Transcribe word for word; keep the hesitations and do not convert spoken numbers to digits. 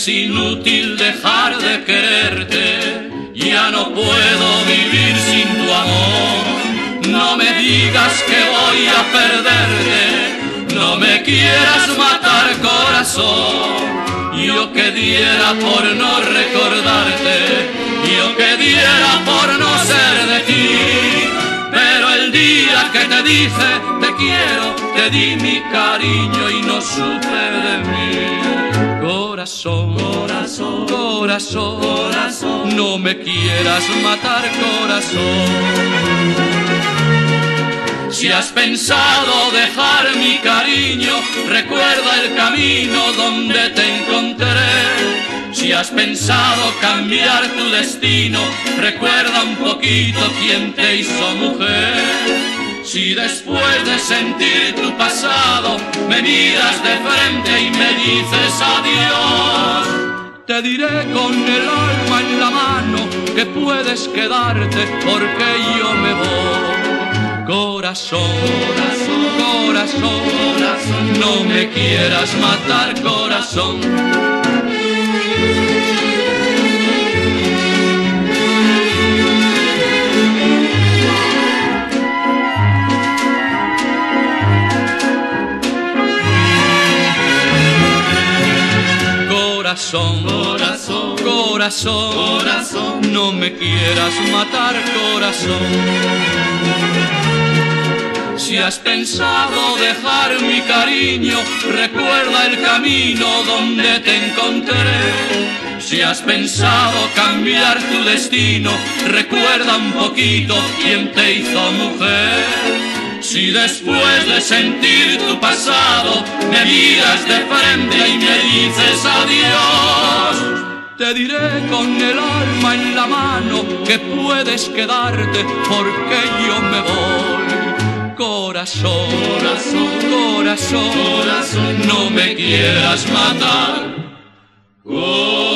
es inútil dejar de quererte, ya no puedo vivir sin tu amor. No me digas que voy a perderte, no me quieras matar, corazón. Yo que diera por no recordarte, yo que diera por no ser de ti. Pero el día que te dije te quiero, te di mi cariño y no supe de mí. Corazón, corazón, corazón, corazón, no me quieras matar, corazón. Si has pensado dejar mi cariño, recuerda el camino donde te encontré. Si has pensado cambiar tu destino, recuerda un poquito quién te hizo mujer. Si después de sentir tu pasado me miras de frente y me dices adiós, te diré con el alma en la mano que puedes quedarte porque yo me voy. Corazón, corazón, corazón, corazón, no me quieras matar, corazón. Corazón, corazón, corazón, corazón, no me quieras matar, corazón. Si has pensado dejar mi cariño, recuerda el camino donde te encontré. Si has pensado cambiar tu destino, recuerda un poquito quién te hizo mujer. Si después de sentir tu pasado me miras de frente y me dices adiós, te diré con el alma en la mano que puedes quedarte porque yo me voy. Corazón, corazón, corazón, corazón, no me quieras matar. Oh.